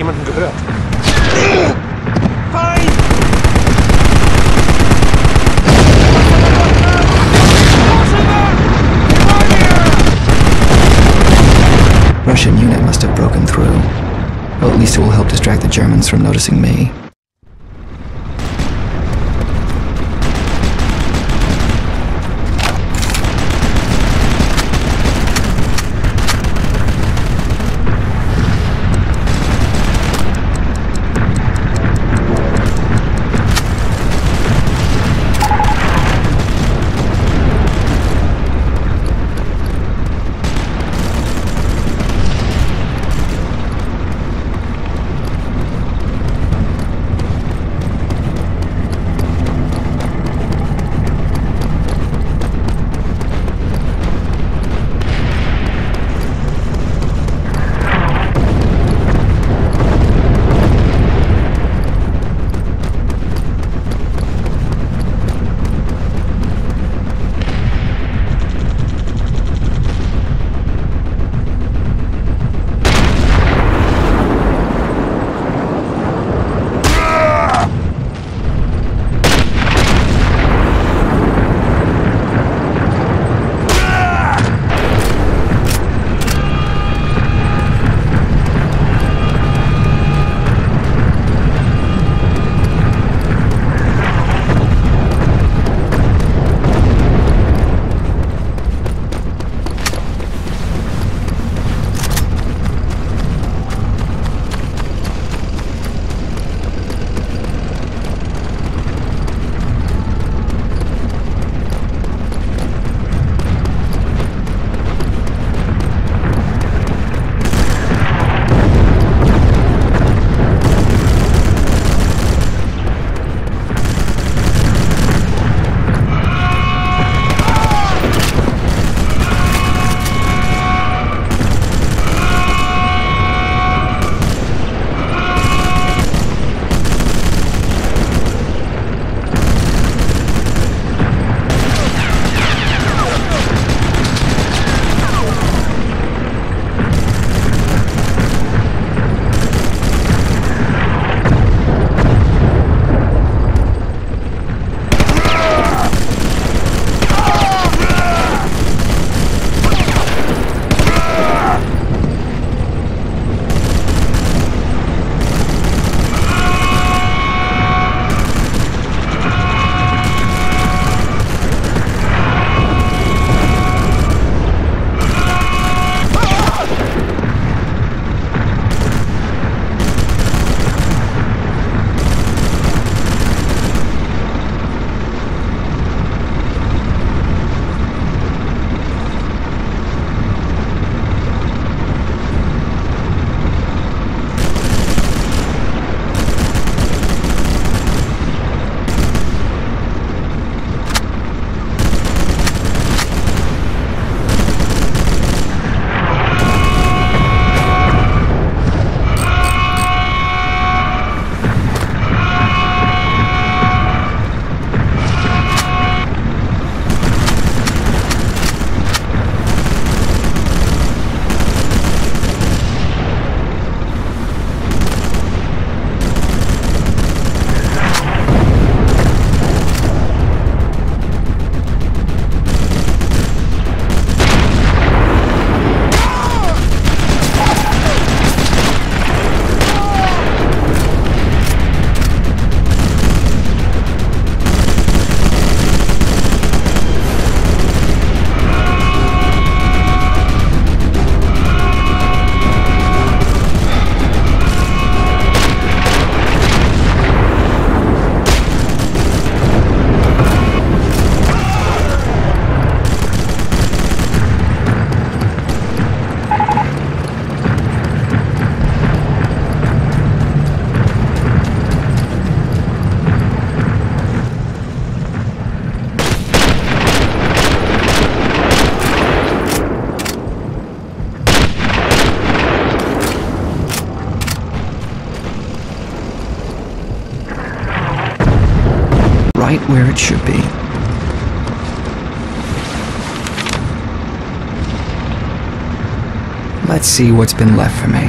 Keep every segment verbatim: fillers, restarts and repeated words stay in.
jemanden gehört. Fein! Russian unit must have broken through. Well, at least it will help distract the Germans from noticing me. Right where it should be. Let's see what's been left for me.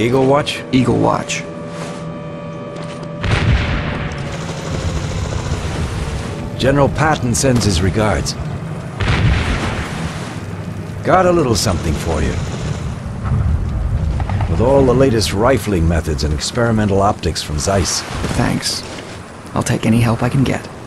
Eagle Watch? Eagle Watch. General Patton sends his regards. Got a little something for you. With all the latest rifling methods and experimental optics from Zeiss. Thanks. I'll take any help I can get.